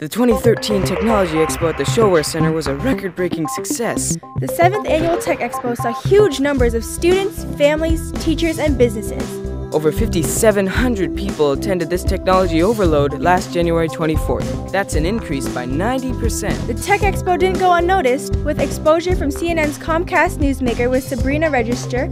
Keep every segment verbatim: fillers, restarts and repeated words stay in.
The twenty thirteen Technology Expo at the ShoWare Center was a record-breaking success. The seventh Annual Tech Expo saw huge numbers of students, families, teachers, and businesses. Over fifty-seven hundred people attended this technology overload last January twenty-fourth. That's an increase by ninety percent. The Tech Expo didn't go unnoticed, with exposure from C N N's Comcast Newsmaker with Sabrina Register,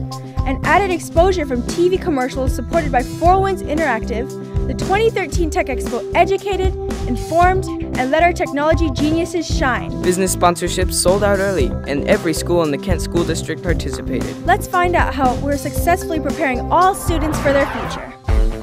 and added exposure from T V commercials supported by Four Winds Interactive. The twenty thirteen Tech Expo educated, informed, and let our technology geniuses shine. Business sponsorships sold out early, and every school in the Kent School District participated. Let's find out how we're successfully preparing all students for their future.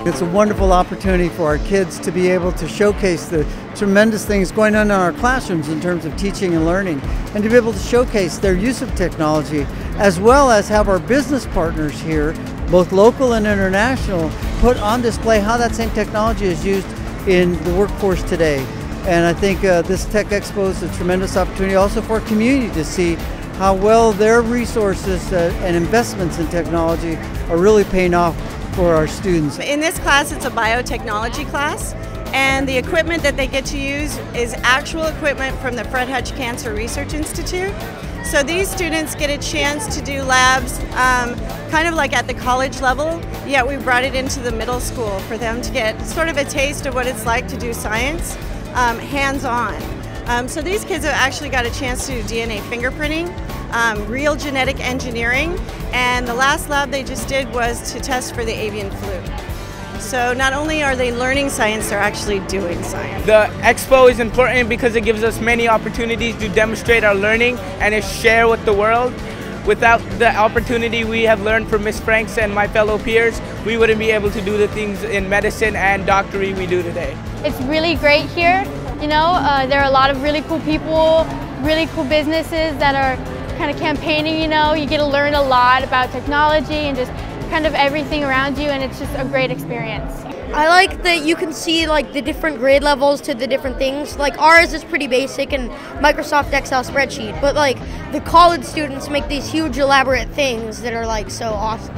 It's a wonderful opportunity for our kids to be able to showcase the tremendous things going on in our classrooms in terms of teaching and learning, and to be able to showcase their use of technology, as well as have our business partners here, both local and international, put on display how that same technology is used in the workforce today. And I think uh, this Tech Expo is a tremendous opportunity also for our community to see how well their resources uh, and investments in technology are really paying off for our students. In this class, it's a biotechnology class, and the equipment that they get to use is actual equipment from the Fred Hutch Cancer Research Institute. So these students get a chance to do labs um, kind of like at the college level, yet we brought it into the middle school for them to get sort of a taste of what it's like to do science um, hands-on. Um, so these kids have actually got a chance to do D N A fingerprinting, um, real genetic engineering, and the last lab they just did was to test for the avian flu. So not only are they learning science, they're actually doing science. The expo is important because it gives us many opportunities to demonstrate our learning and to share with the world. Without the opportunity we have learned from Miz Franks and my fellow peers, we wouldn't be able to do the things in medicine and doctory we do today. It's really great here. You know, uh, there are a lot of really cool people, really cool businesses that are kind of campaigning, you know. You get to learn a lot about technology and just kind of everything around you, and it's just a great experience. I like that you can see like the different grade levels to the different things. Like ours is pretty basic and Microsoft Excel spreadsheet, but like the college students make these huge elaborate things that are like so awesome.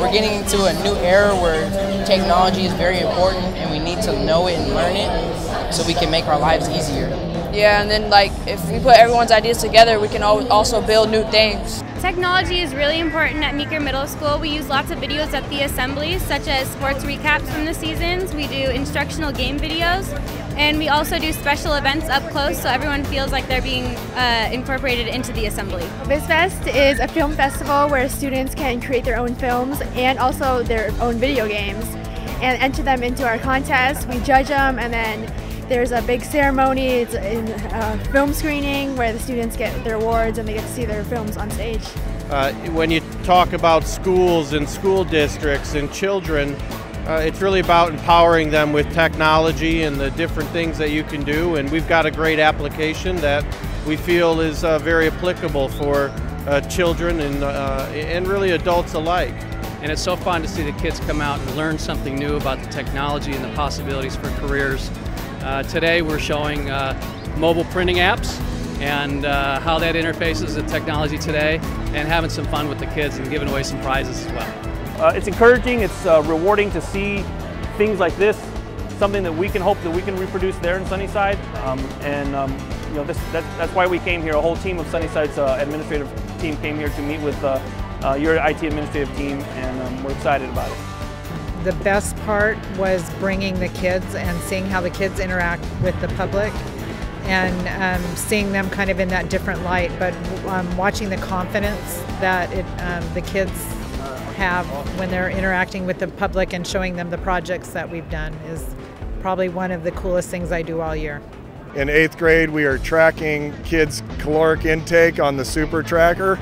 We're getting into a new era where technology is very important and we need to know it and learn it so we can make our lives easier. Yeah, and then like if we put everyone's ideas together, we can also build new things. Technology is really important at Meeker Middle School. We use lots of videos at the assemblies, such as sports recaps from the seasons. We do instructional game videos, and we also do special events up close so everyone feels like they're being uh, incorporated into the assembly. BizFest is a film festival where students can create their own films and also their own video games and enter them into our contest. We judge them, and then there's a big ceremony, it's in uh, film screening where the students get their awards and they get to see their films on stage. Uh, when you talk about schools and school districts and children, uh, it's really about empowering them with technology and the different things that you can do, and we've got a great application that we feel is uh, very applicable for uh, children and, uh, and really adults alike. And it's so fun to see the kids come out and learn something new about the technology and the possibilities for careers. Uh, today we're showing uh, mobile printing apps and uh, how that interfaces with technology today, and having some fun with the kids and giving away some prizes as well. Uh, it's encouraging, it's uh, rewarding to see things like this, something that we can hope that we can reproduce there in Sunnyside. Um, and um, you know, this, that, that's why we came here. A whole team of Sunnyside's uh, administrative team came here to meet with uh, uh, your I T administrative team, and um, we're excited about it. The best part was bringing the kids and seeing how the kids interact with the public, and um, seeing them kind of in that different light, but um, watching the confidence that it, um, the kids have when they're interacting with the public and showing them the projects that we've done is probably one of the coolest things I do all year. In eighth grade, we are tracking kids' caloric intake on the Super Tracker.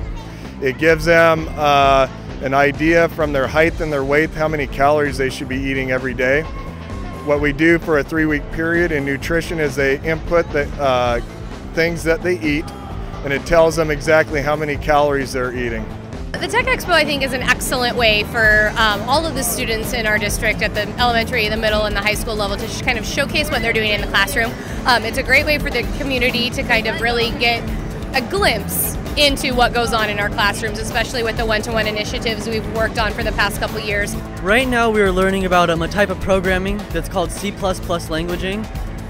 It gives them uh, an idea from their height and their weight how many calories they should be eating every day. What we do for a three-week period in nutrition is they input the uh, things that they eat, and it tells them exactly how many calories they're eating. The Tech Expo, I think, is an excellent way for um, all of the students in our district at the elementary, the middle, and the high school level to just kind of showcase what they're doing in the classroom. Um, it's a great way for the community to kind of really get a glimpse into what goes on in our classrooms, especially with the one-to-one initiatives we've worked on for the past couple years. Right now we are learning about um, a type of programming that's called C plus plus Languaging.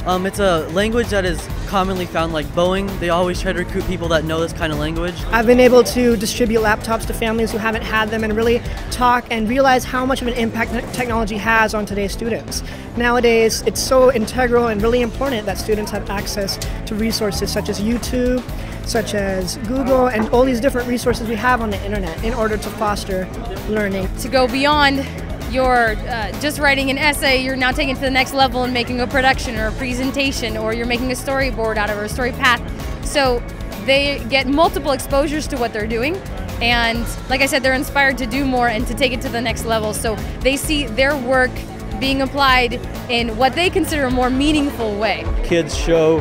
Um, it's a language that is commonly found, like Boeing. They always try to recruit people that know this kind of language. I've been able to distribute laptops to families who haven't had them and really talk and realize how much of an impact technology has on today's students. Nowadays, it's so integral and really important that students have access to resources such as YouTube, such as Google, and all these different resources we have on the internet in order to foster learning. To go beyond you're uh, just writing an essay, you're now taking it to the next level and making a production or a presentation, or you're making a storyboard out of it, or a story path. So they get multiple exposures to what they're doing, and like I said, they're inspired to do more and to take it to the next level. So they see their work being applied in what they consider a more meaningful way. Kids show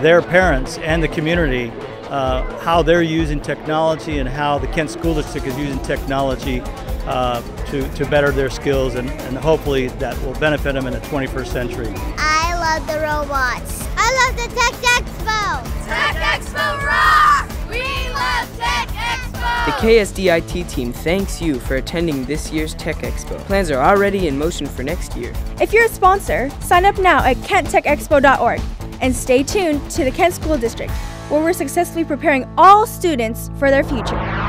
their parents and the community uh, how they're using technology and how the Kent School District is using technology Uh, to, to better their skills, and, and hopefully that will benefit them in the twenty-first century. I love the robots. I love the Tech Expo. Tech Expo rocks! We love Tech Expo! The K S D I T team thanks you for attending this year's Tech Expo. Plans are already in motion for next year. If you're a sponsor, sign up now at kent tech expo dot org and stay tuned to the Kent School District, where we're successfully preparing all students for their future.